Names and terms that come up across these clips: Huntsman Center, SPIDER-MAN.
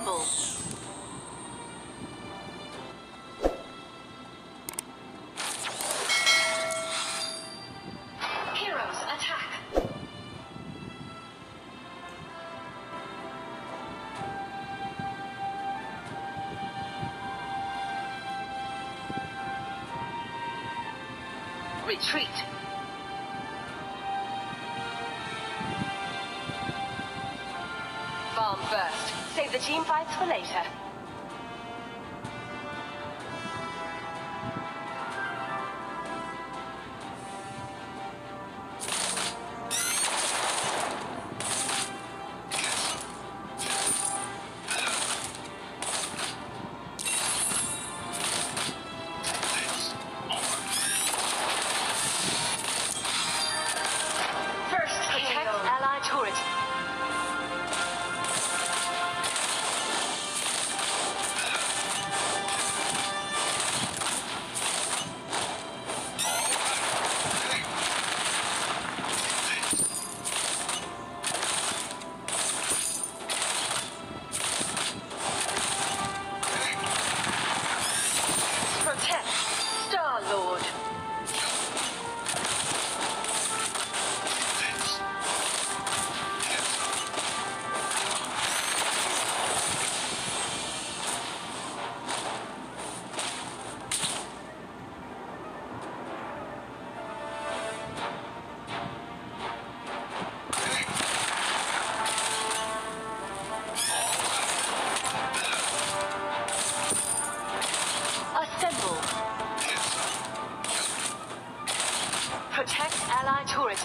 assemble. Heroes, attack. Retreat. Bomb burst. Save the team fights for later. Protect Allied turret.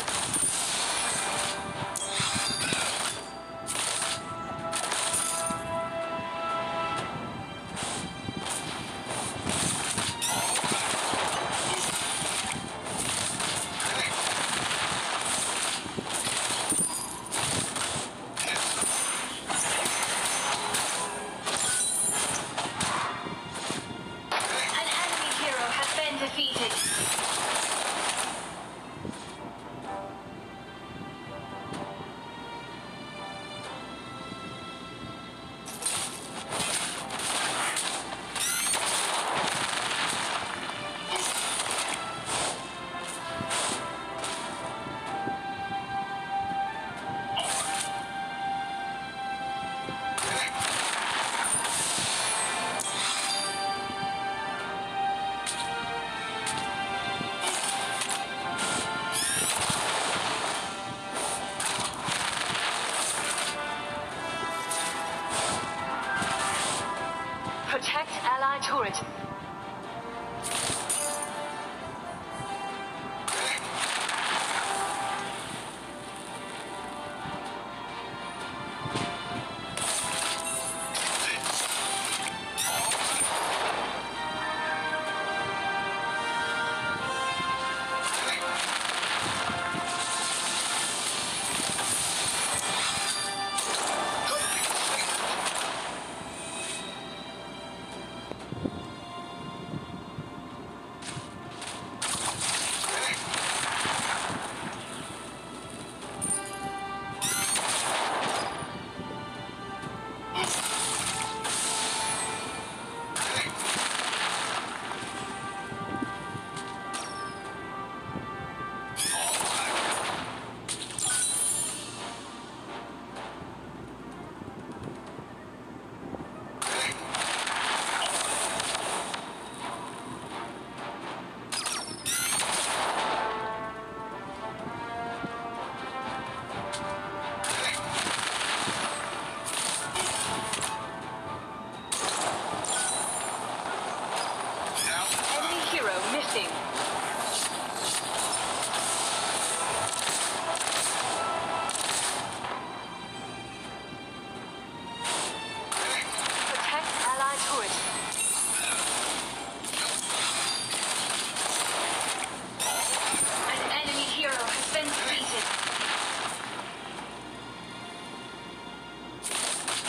An enemy hero has been defeated.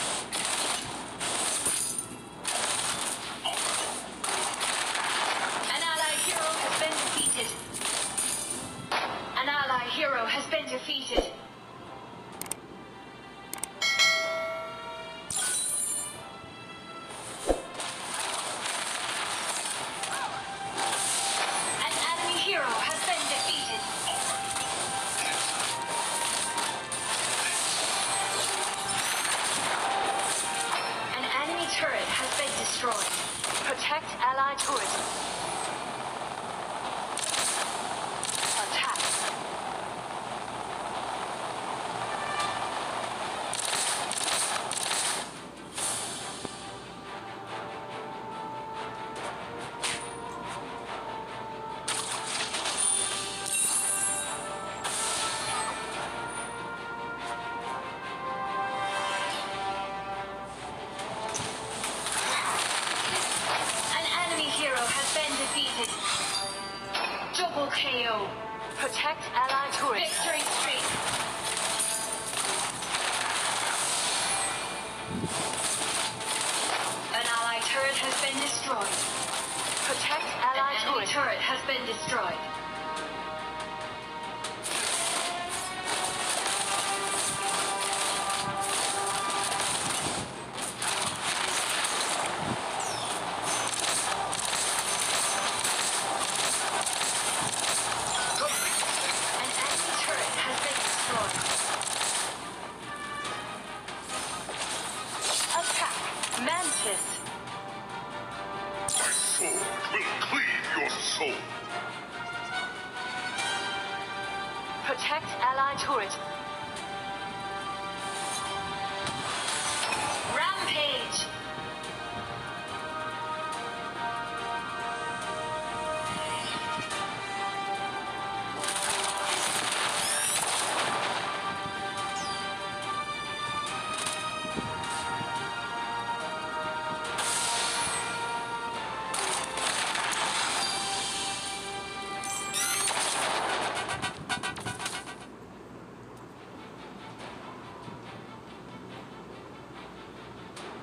Protect Allied turret. An allied hero has Double KO. Protect ally turret. Victory streak. Destroyed. Protect ally turret. Turret has been destroyed. An enemy turret has been destroyed. Attack Mantis. My sword will cleave your soul. Protect ally turret. Rampage. KO. An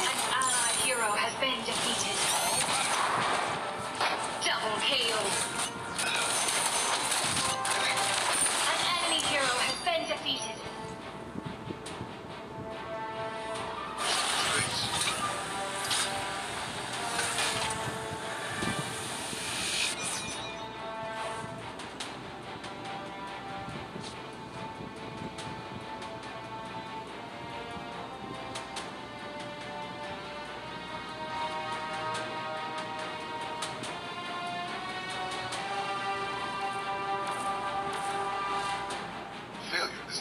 allied hero has been defeated. Double KO. An enemy hero has been defeated.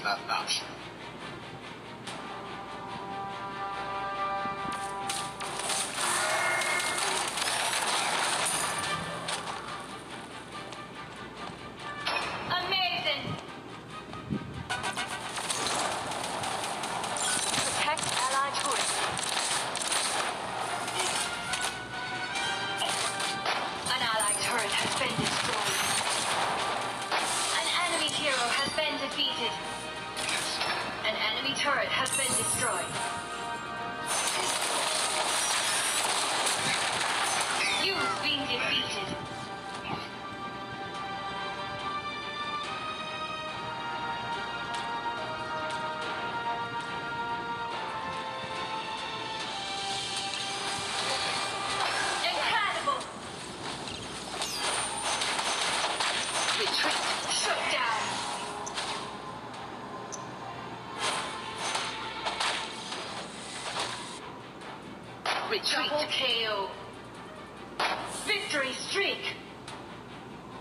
Not an option. Amazing. Protect ally turret. An ally turret has been destroyed. An enemy hero has been defeated. An enemy turret has been destroyed. You've been defeated. Incredible! Retreat shut down. Double KO. Victory streak.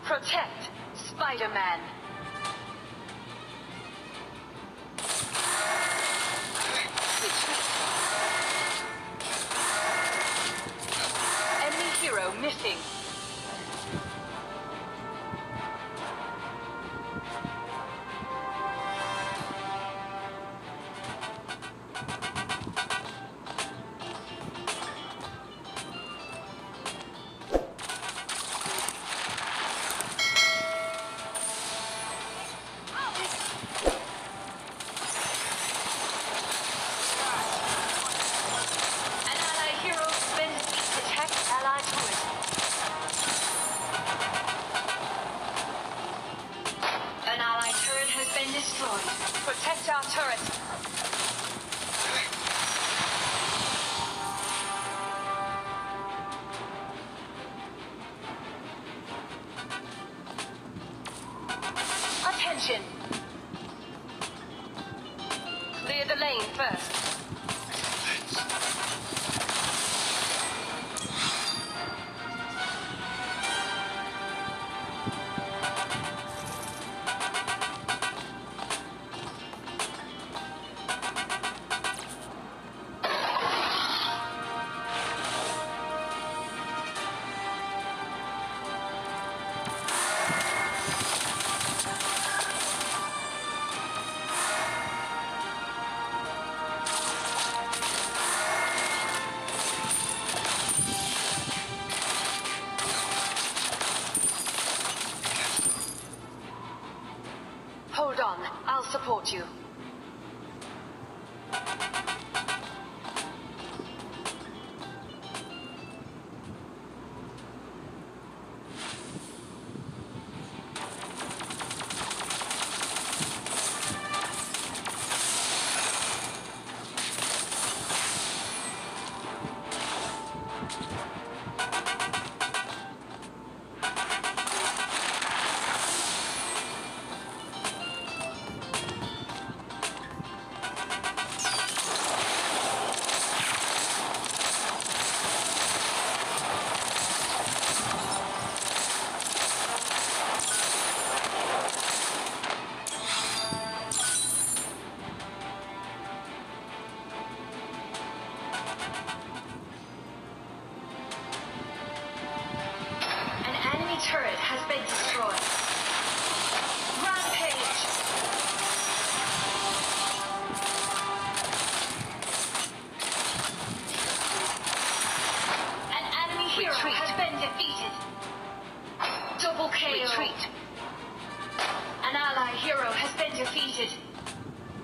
Protect Spider-Man. Retreat. Enemy hero missing. Protect our turret. Attention. Clear the lane first. support you.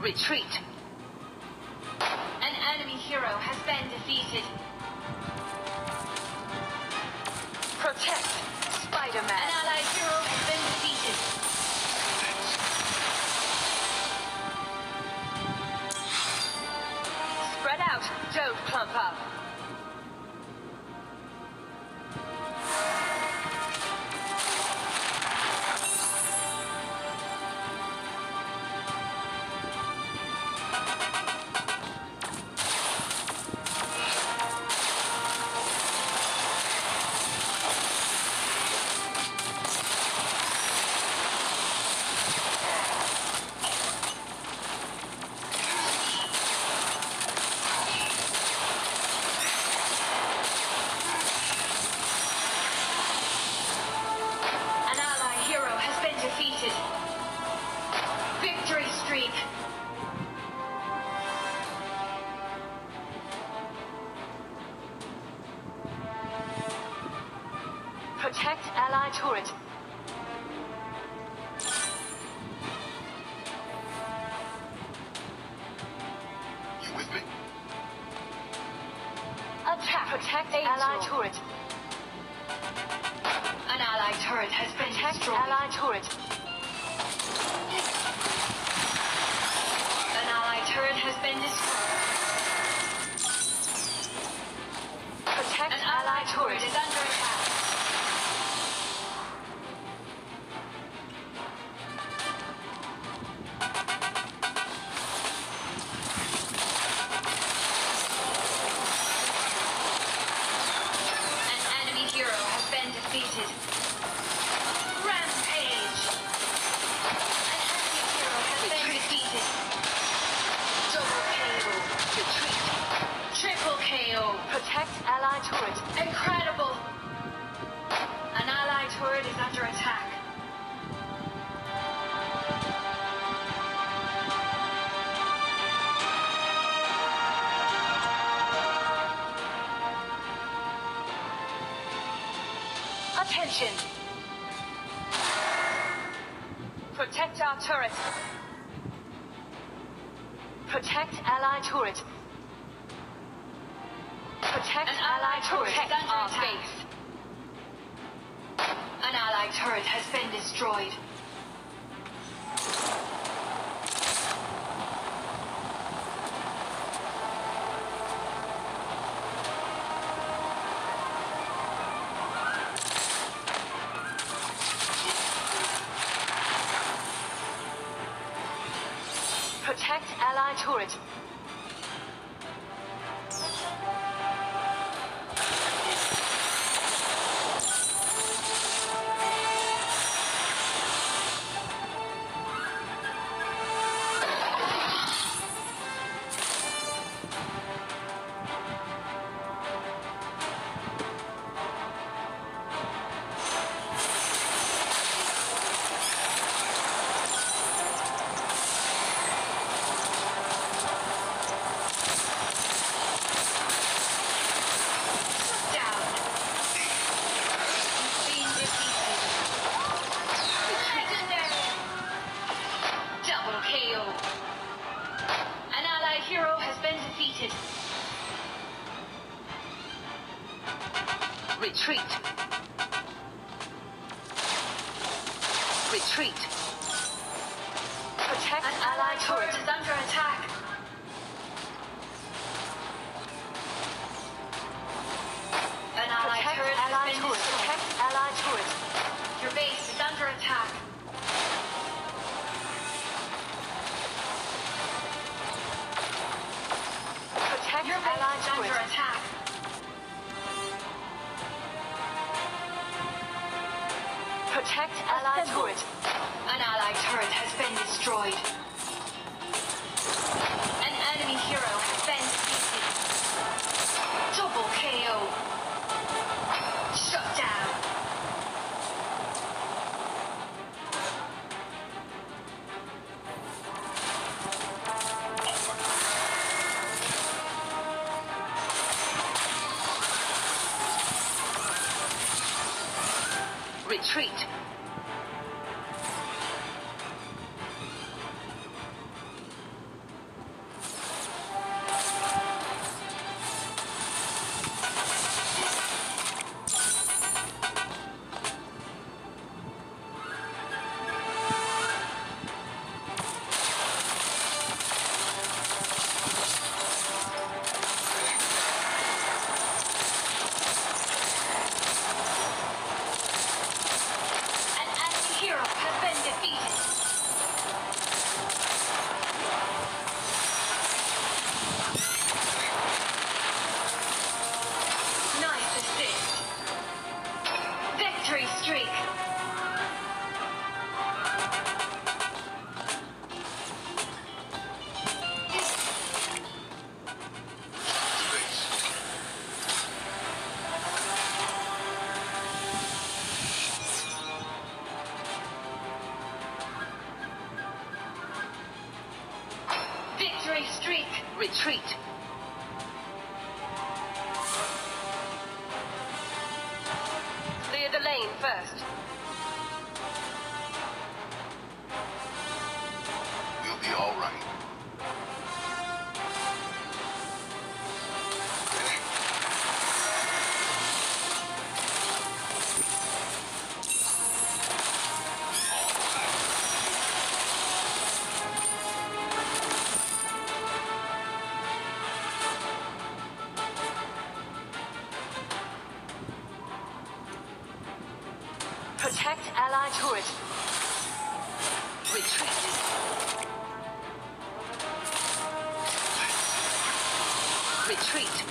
Retreat. An enemy hero has been defeated. Protect, Spider-Man. An allied hero has been defeated. Spread out, don't clump up. Protect Allied turret. You with me? Attack. Protect Allied turret. An Allied turret has been destroyed. Allied turret. An Allied turret has been destroyed. Protect an Allied turret is under attack. Allied turret. Incredible! An allied turret is under attack. Attention! Protect our turret. Protect allied turret. Protect an allied turret. Protect our base. An allied turret has been destroyed. Protect allied turret. Retreat. Retreat. Protect. An allied turret is under attack. An allied turret has been destroyed. Protect allied turret. Your base is under attack. Protect your allied turret. Under attack. Protect allied turret. An allied turret has been destroyed. An enemy hero has been defeated. Double KO. Shut down. Retreat. Streak. Retreat. Clear the lane first. You'll be all right. Protect allied turret. Retreat. Retreat.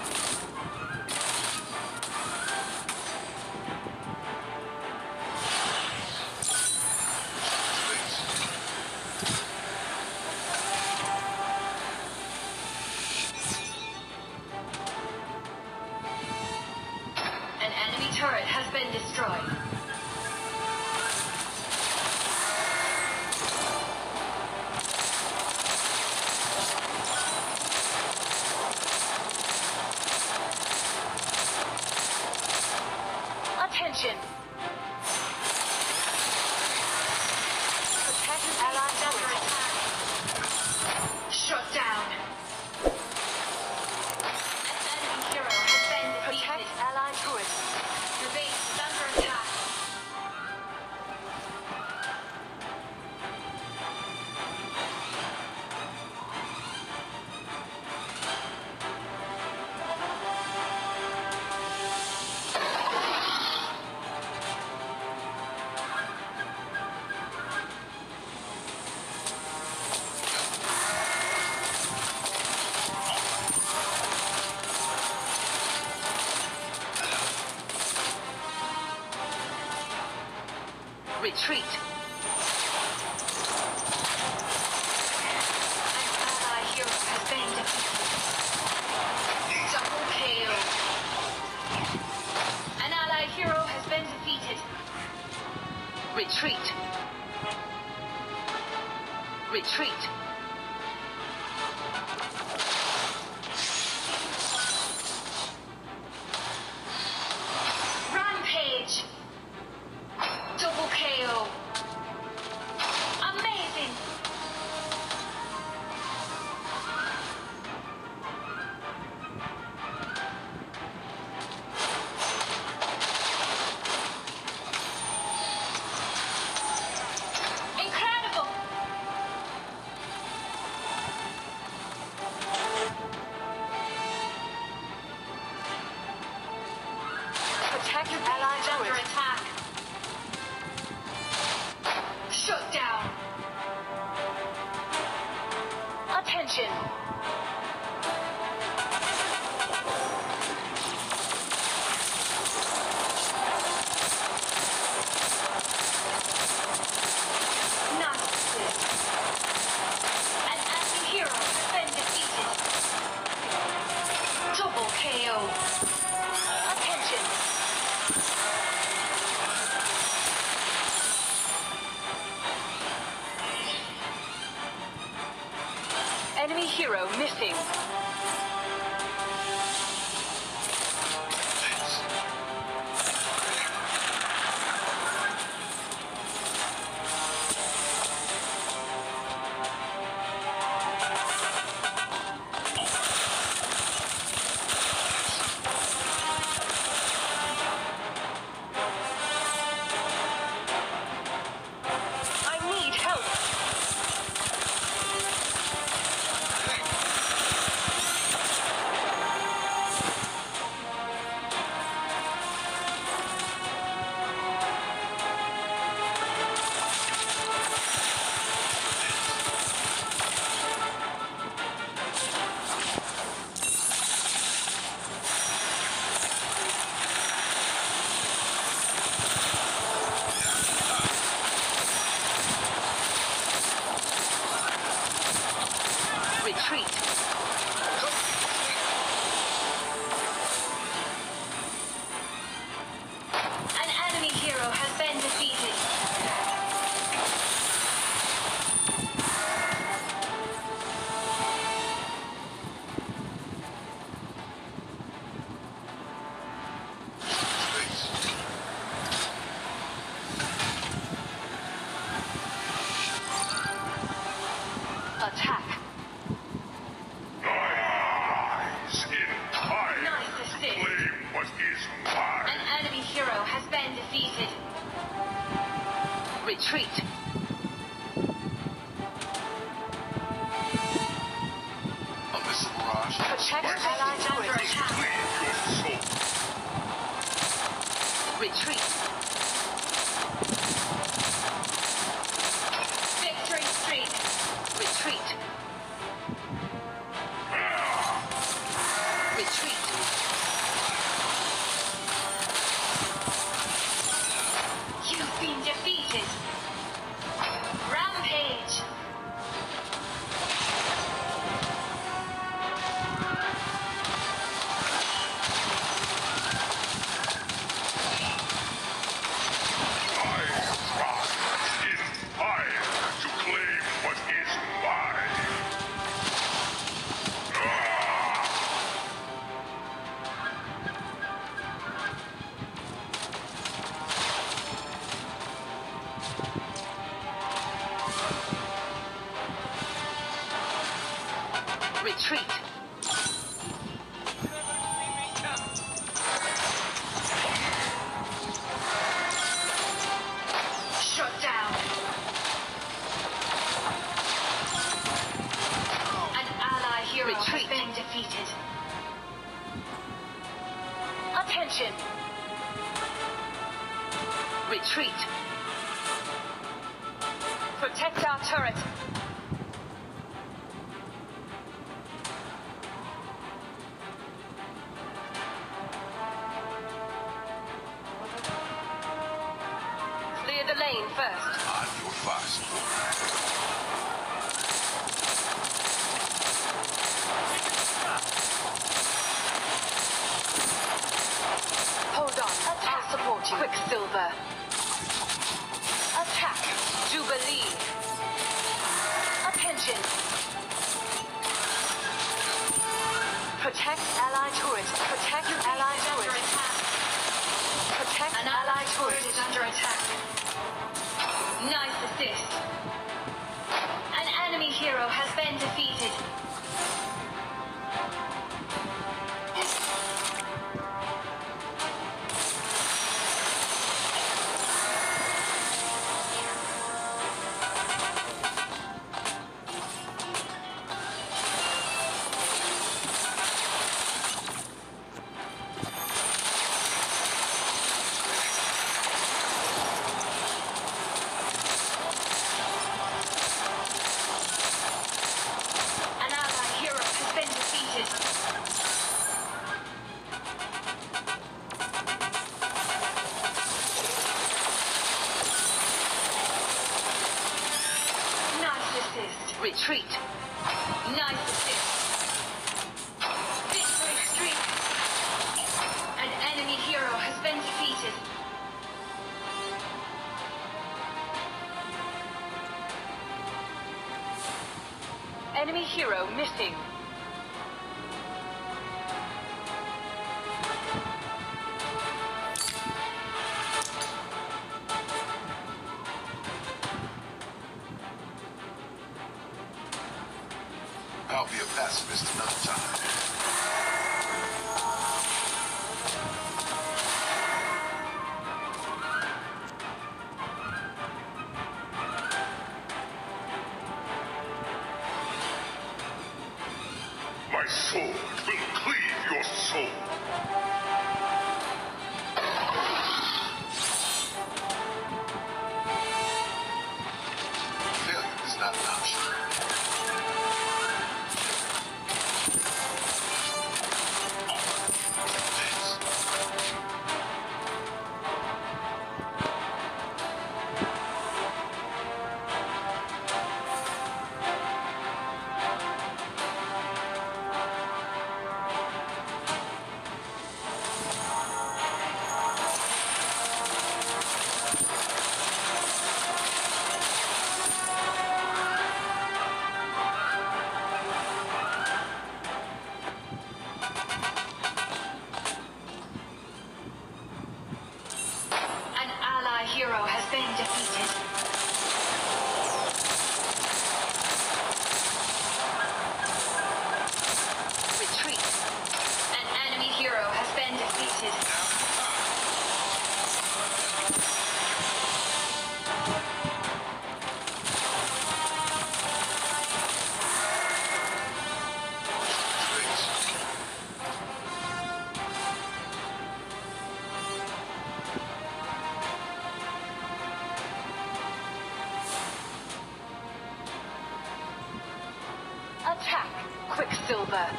An enemy turret has been destroyed. Attention. Protect allied turret. Shut down. An enemy hero has been defeated. Protect allied turret. Your base is under attack. Retreat. An allied hero has been defeated. Retreat. Retreat. Rampage. Double KO. Allies under attack. Shut down. Attention. Enemy hero missing. Retreat. Protect allies under attack. Retreat. Victory streak. Retreat. Retreat. You've been defeated. Retreat. Shut down. An ally hero has been defeated. Attention. Retreat. Protect our turret. Lane first. On your fast. Hold on. Attack. I'll support you. Quicksilver. Attack. Jubilee. Attention. Protect allied turret. Protect allied turret. Protect an allied turret is under attack. Nice assist. An enemy hero has been defeated. retreat. Nice assist. Victory streak. An enemy hero has been defeated. Enemy hero missing. I'll be a pacifist another time. My sword will cleave your soul. Failure is not an option. Attack, Quicksilver.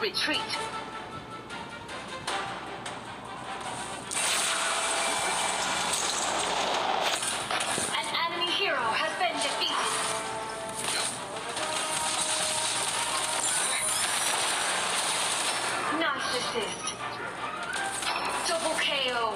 Retreat. An enemy hero has been defeated. Nice assist. Double KO.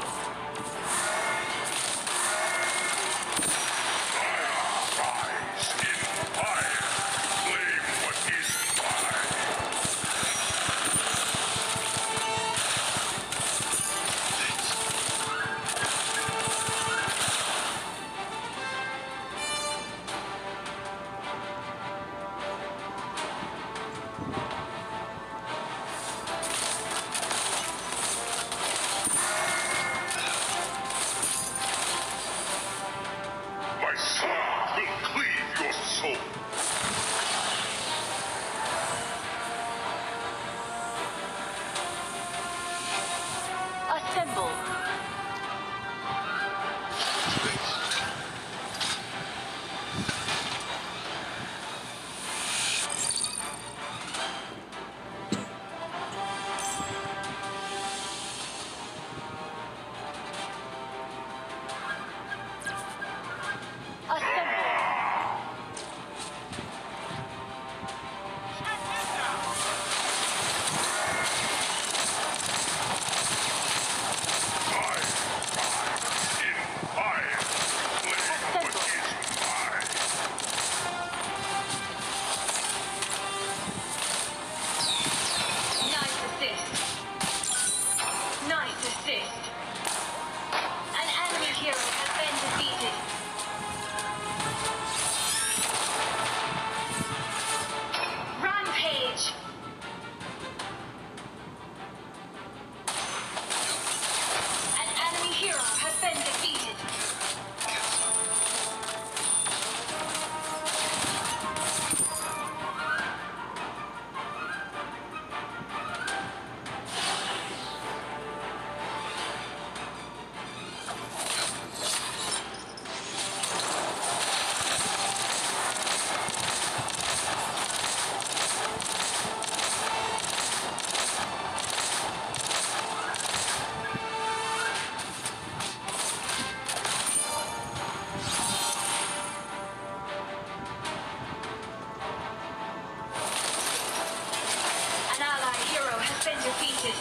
You'll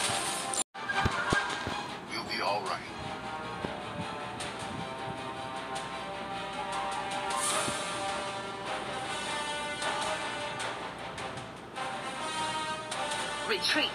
be all right. Retreat.